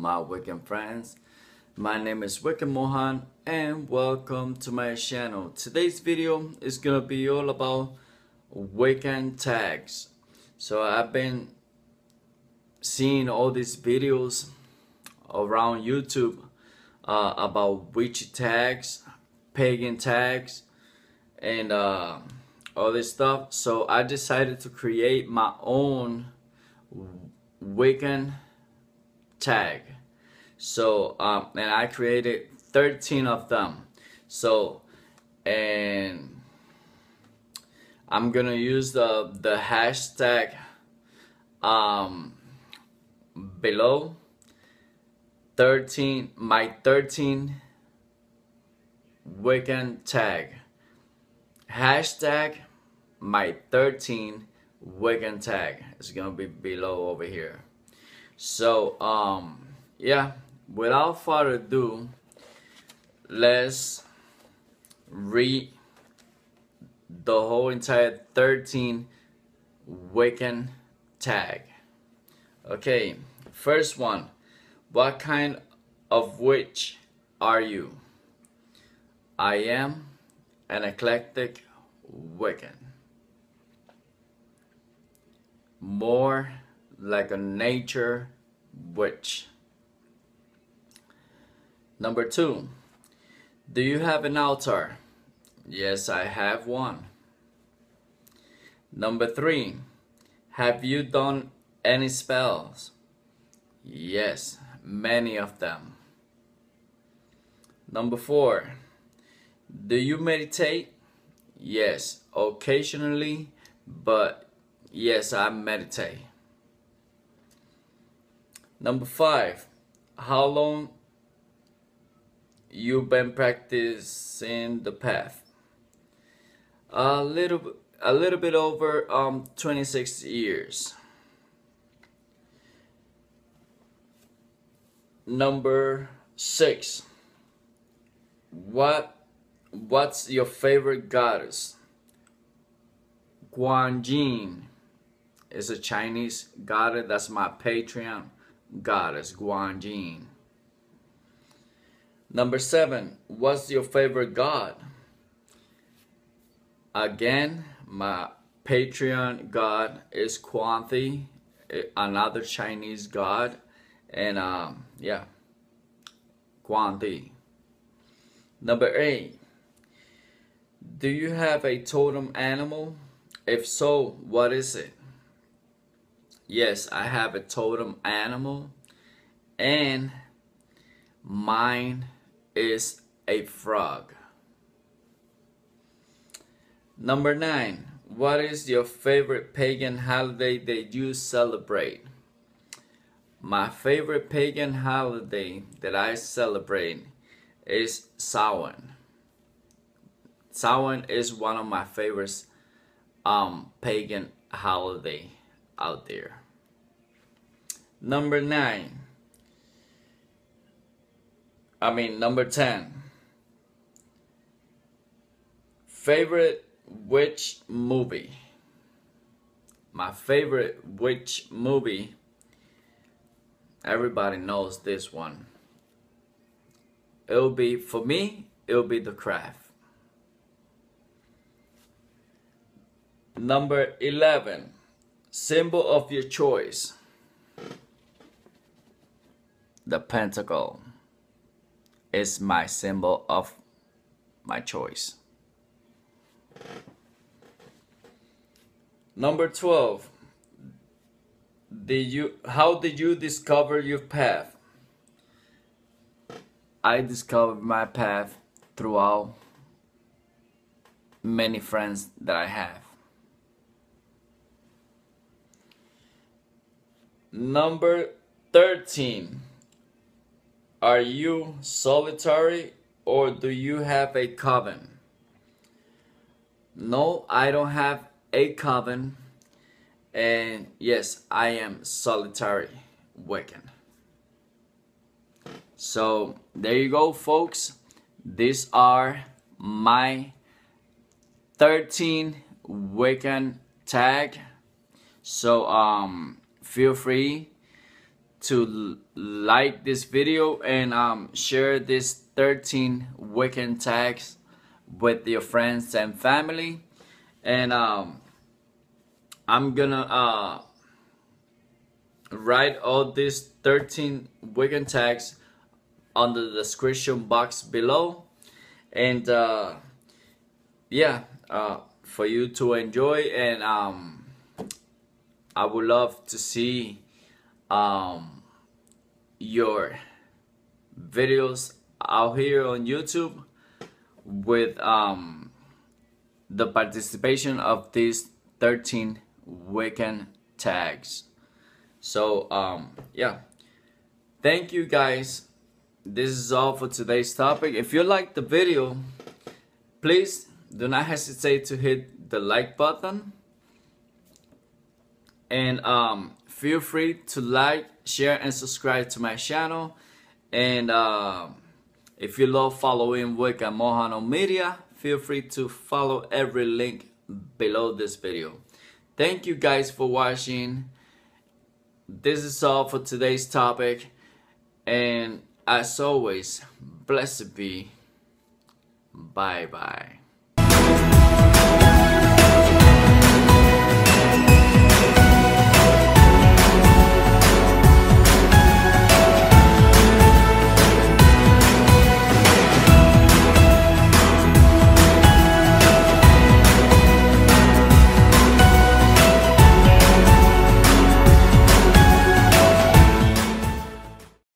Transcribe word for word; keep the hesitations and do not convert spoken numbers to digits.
my Wiccan friends. My name is Wiccan Mohan and welcome to my channel. Today's video is gonna be all about Wiccan tags. So I've been seeing all these videos around YouTube uh, about witch tags, pagan tags, and uh, all this stuff. So I decided to create my own Wiccan tag. So um, and I created thirteen of them. So and I'm gonna use the the hashtag um, below thirteen my thirteen Wiccan tag. Hashtag my thirteen Wiccan tag is gonna be below over here. So um yeah, without further ado, let's read the whole entire thirteen Wiccan tag. Okay, first one. What kind of witch are you? I am an eclectic Wiccan. More like a nature witch. Number two. Do you have an altar? Yes, I have one. Number three. Have you done any spells? Yes, many of them. Number four. Do you meditate? Yes, occasionally, but yes, I meditate. Number five. How long you've been practicing the path? A little, a little bit over um twenty-six years. Number six. What, what's your favorite goddess? Guan Yin is a Chinese goddess. That's my Patreon goddess, Guan Yin. Number seven, what's your favorite god? Again, my Patreon god is Quan Thi, another Chinese god, and um, yeah, Quan Thi. Number eight, do you have a totem animal? If so, what is it? Yes, I have a totem animal, and mine is a frog. Number nine. What is your favorite pagan holiday that you celebrate? My favorite pagan holiday that I celebrate is Samhain. Samhain is one of my favorite um, pagan holiday out there. Number nine. I mean, number ten. Favorite witch movie. My favorite witch movie. Everybody knows this one. It'll be, for me, it'll be The Craft. Number eleven. Symbol of your choice. The pentacle is my symbol of my choice. Number twelve. Did you, how did you discover your path? I discovered my path throughout many friends that I have. Number thirteen. Are you solitary or do you have a coven? No, I don't have a coven. And yes, I am solitary Wiccan. So there you go, folks. These are my thirteen Wiccan tag. So um, feel free to like this video and um, share these thirteen Wiccan tags with your friends and family. And um, I'm gonna uh, write all these thirteen Wiccan tags on the description box below, and uh, yeah, uh, for you to enjoy. And um, I would love to see um, your videos out here on YouTube with um, the participation of these thirteen Wiccan tags. So um, yeah, thank you guys. This is all for today's topic. If you liked the video, please do not hesitate to hit the like button, and um, feel free to like, share, and subscribe to my channel. And uh, if you love following Wicca Mohan Media, feel free to follow every link below this video. Thank you guys for watching. This is all for today's topic, and as always, blessed be. Bye bye.